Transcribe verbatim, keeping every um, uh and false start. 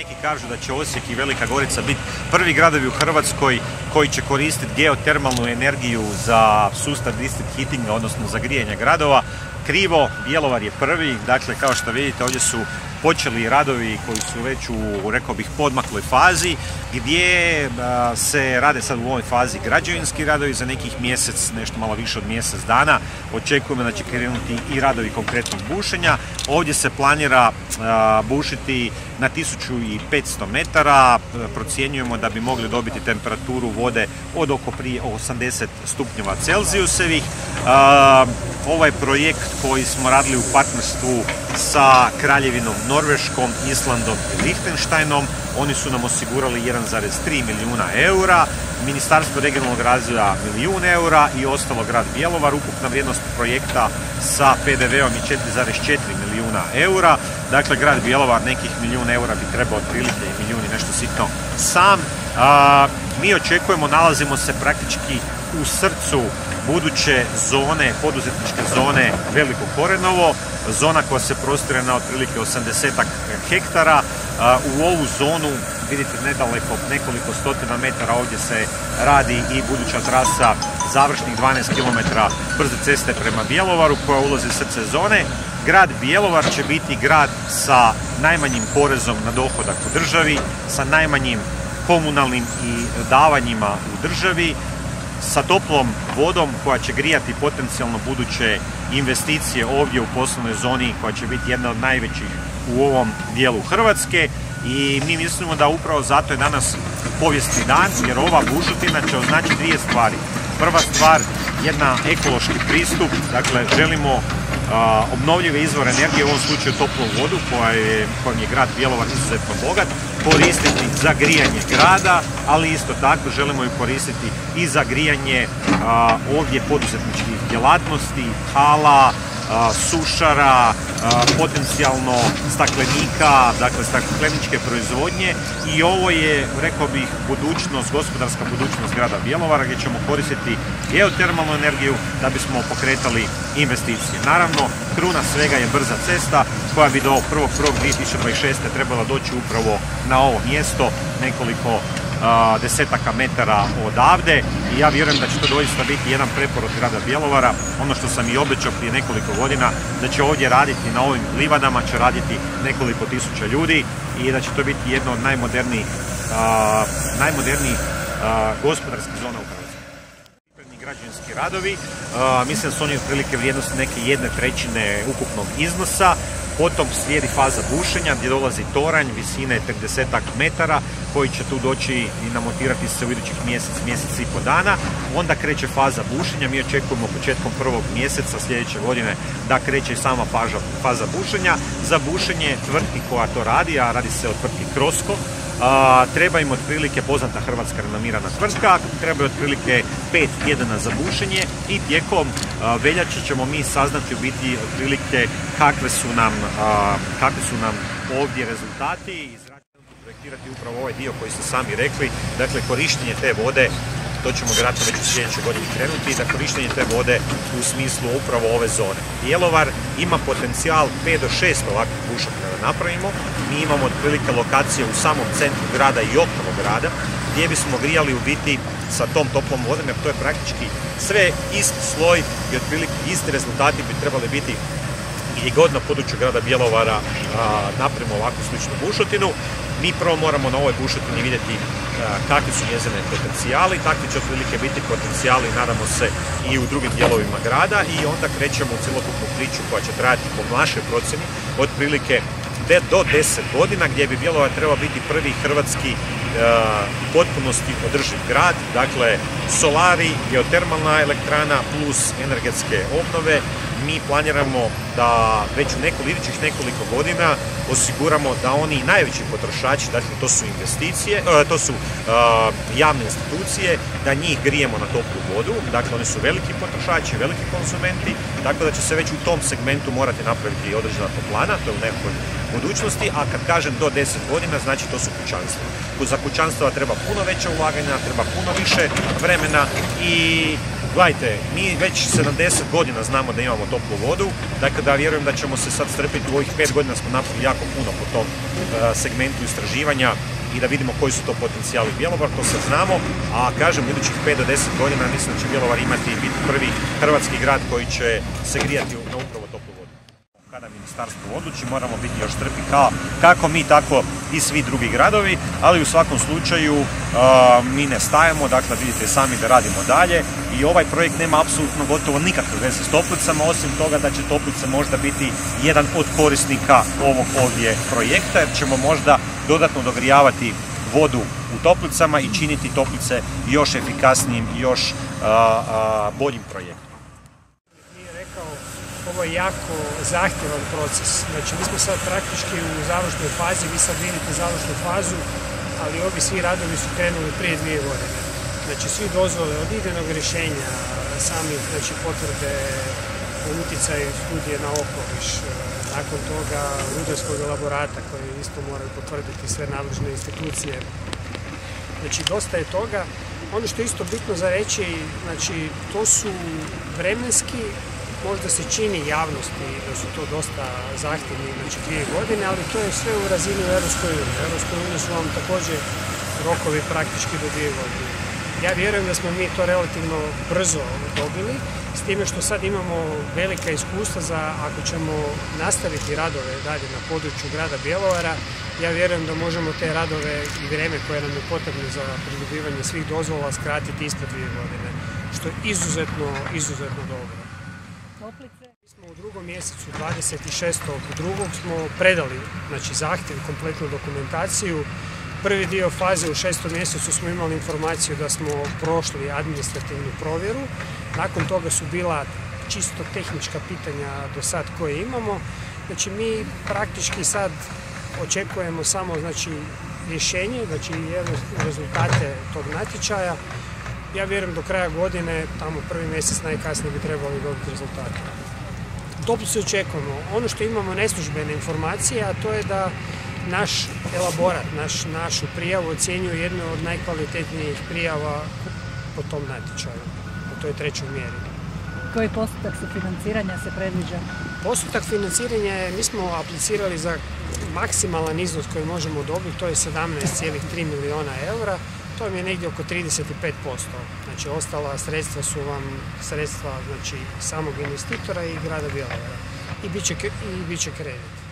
Neki kažu da će Osijek i Velika Gorica biti prvi gradovi u Hrvatskoj koji će koristiti geotermalnu energiju za sustav district heatinga, odnosno za grijanje gradova. Krivo, Bjelovar je prvi, dakle kao što vidite ovdje su počeli radovi koji su već u, rekao bih, podmakloj fazi, gdje a, se rade sad u ovoj fazi građevinski radovi za nekih mjesec, nešto malo više od mjesec dana. Očekujemo da će krenuti i radovi konkretnog bušenja. Ovdje se planira a, bušiti na tisuću petsto metara. Procjenjujemo da bi mogli dobiti temperaturu vode od oko prije osamdeset stupnjeva Celzijusevih. A, ovaj projekt koji smo radili u partnerstvu sa Kraljevinom Norveškom, Islandom i Lihtenštajnom. Oni su nam osigurali jedan zarez tri milijuna eura, Ministarstvo regionalnog razvoja milijun eura i ostalo grad Bjelovar. Ukupna vrijednost projekta sa pe de veom je četiri zarez četiri milijuna eura. Dakle, grad Bjelovar nekih milijun eura bi trebao, otprilike milijuni nešto sitno sam. A, mi očekujemo, nalazimo se praktički u srcu buduće zone, poduzetničke zone Veliko Korenovo, zona koja se prostire na otprilike osamdesetak hektara. U ovu zonu vidite nedaleko nekoliko stotina metara ovdje se radi i buduća trasa završnih dvanaest kilometara brze ceste prema Bjelovaru koja ulazi u srce zone. Grad Bjelovar će biti grad sa najmanjim porezom na dohodak u državi, sa najmanjim komunalnim i davanjima u državi, sa toplom vodom koja će grijati potencijalno buduće investicije ovdje u poslovnoj zoni koja će biti jedna od najvećih u ovom dijelu Hrvatske. I mi mislimo da upravo zato je danas povijesni dan, jer ova bušotina će označiti dvije stvari. Prva stvar, jedna ekološki pristup, dakle želimo a, obnovljive izvore energije, u ovom slučaju toplu vodu koja je, kojom je grad Bjelovar izuzetno bogat, koristiti za grijanje grada, ali isto tako želimo ju koristiti i za grijanje a, ovdje poduzetničkih djelatnosti, hala, a, sušara, a, potencijalno staklenika, dakle stakleničke proizvodnje. I ovo je, rekao bih, budućnost, gospodarska budućnost grada Bjelovara, gdje ćemo koristiti geotermalnu energiju da bismo pokretali investicije. Naravno, kruna svega je brza cesta koja bi do prvog prvog dvije tisuće dvadeset šeste. trebala doći upravo na ovo mjesto, nekoliko a, desetaka metara odavde, i ja vjerujem da će to doista biti jedan preporod grada Bjelovara. Ono što sam i obećao prije nekoliko godina, da će ovdje raditi, na ovim livadama će raditi nekoliko tisuća ljudi i da će to biti jedna od najmodernijih a, najmodernijih a, gospodarskih zona u Hrvatskoj. Građevinski radovi, a, mislim da su oni otprilike vrijednosti neke jedne trećine ukupnog iznosa. Potom slijedi faza bušenja gdje dolazi toranj visine tridesetak metara koji će tu doći i namontirati se u idućih mjesec, mjesec i po dana. Onda kreće faza bušenja, mi očekujemo početkom prvog mjeseca sljedeće godine da kreće i sama faza, faza bušenja. Za bušenje tvrtki koja to radi, a radi se o tvrtki Kroskop, A, treba im otprilike, poznata hrvatska renomirana tvrtka, treba im otprilike pet tjedana za bušenje i tijekom a, veljače ćemo mi saznati u biti otprilike kakve su nam, a, kakve su nam ovdje rezultati. Projektirati upravo ovaj dio koji ste sami rekli, dakle korištenje te vode, to ćemo vjerojatno već u sljedećoj godini krenuti, da korištenje te vode u smislu upravo ove zone. Bjelovar ima potencijal pet do šest ovakvih bušotina da napravimo. Mi imamo otprilike lokacije u samom centru grada i okolo grada gdje bismo grijali u biti sa tom toplom vodom, jer to je praktički sve ist sloj i otprilike isti rezultati bi trebali biti gdje god na području grada Bjelovara napravimo ovakvu sličnu bušotinu. Mi prvo moramo na ovoj bušotini vidjeti kakvi su njezine potencijali, takvi će otprilike biti potencijali, nadamo se, i u drugim dijelovima grada, i onda krećemo u cjelokupnu priču koja će trajati, po našoj procjeni, otprilike do deset godina, gdje bi Bjelovar trebao biti prvi hrvatski u potpunosti održiv grad, dakle solari, geotermalna elektrana plus energetske obnove. Mi planiramo da već u nekoliko, idućih nekoliko godina osiguramo da oni najveći potrošači, dakle to su investicije, to su javne institucije, da njih grijemo na toplu vodu, dakle oni su veliki potrošači, veliki konzumenti, tako da će se već u tom segmentu morati napraviti određena toplana, to je u nekoj budućnosti, a kad kažem do deset godina, znači to su kućanstva. Za kućanstva treba puno veća ulaganja, treba puno više vremena i Gledajte, mi već sedamdeset godina znamo da imamo toplu vodu, dakle da vjerujem da ćemo se sad strpiti, u ovih pet godina smo napravili jako puno po tom segmentu istraživanja i da vidimo koji su to potencijali Bjelovar, to sad znamo, a kažem, u idućih pet do deset godina mislim da će Bjelovar imati i biti prvi hrvatski grad koji će se grijati na upravo toplu vodu. Kada ministarstvo odluči, moramo biti još strpi kao kako mi, tako i svi drugi gradovi, ali u svakom slučaju uh, mi ne stajemo, dakle vidite sami da radimo dalje i ovaj projekt nema apsolutno gotovo nikakve veze s toplicama, osim toga da će toplice možda biti jedan od korisnika ovog ovdje projekta, jer ćemo možda dodatno dogrijavati vodu u toplicama i činiti toplice još efikasnijim i još uh, uh, boljim projektom. Ovo je jako zahtjevan proces, znači mi smo sad praktički u završnoj fazi, vi sad vidite završnu fazu, ali ovi svi radovi su krenuli prije dvije godine. Znači svi dozvole od idejnog rješenja, samih znači, potvrde o utjecaju studije na okoliš, nakon toga rudarskog elaborata koji isto moraju potvrditi sve nadležne institucije. Znači dosta je toga. Ono što je isto bitno za reći, znači to su vremenski, možda se čini javnosti da su to dosta zahtjevni, znači dvije godine, ali to je sve u razini u Eroskoj uniji. U Eroskoj uniji su vam također rokovi praktički do dvije godine. Ja vjerujem da smo mi to relativno brzo dobili, s time što sad imamo velika iskustva za ako ćemo nastaviti radove dalje na području grada Bjelovara, ja vjerujem da možemo te radove i vrijeme koje nam je potrebno za pridobivanje svih dozvola skratiti ispod dvije godine, što je izuzetno, izuzetno dobro. Mi smo u drugom mjesecu, dvadeset šestog drugog smo predali znači, zahtjev i kompletnu dokumentaciju. Prvi dio faze u šestom mjesecu smo imali informaciju da smo prošli administrativnu provjeru. Nakon toga su bila čisto tehnička pitanja do sad koje imamo. Znači mi praktički sad očekujemo samo znači, rješenje, znači rezultate tog natječaja. Ja vjerujem do kraja godine, tamo prvi mjesec najkasnije bi trebali dobiti rezultate. Toplice očekujemo. Ono što imamo neslužbene informacije, a to je da naš elaborat, naš, našu prijavu ocjenjuje jednu od najkvalitetnijih prijava po tom natječaju, u toj trećoj mjeri. Koji postotak sufinanciranja se predviđa? Postotak financiranja je, mi smo aplicirali za maksimalan iznos koji možemo dobiti, to je sedamnaest zarez tri milijuna eura. To vam je negdje oko trideset pet posto, znači ostala sredstva su vam sredstva znači, samog investitora i grada Bjelovara i bit će kredit.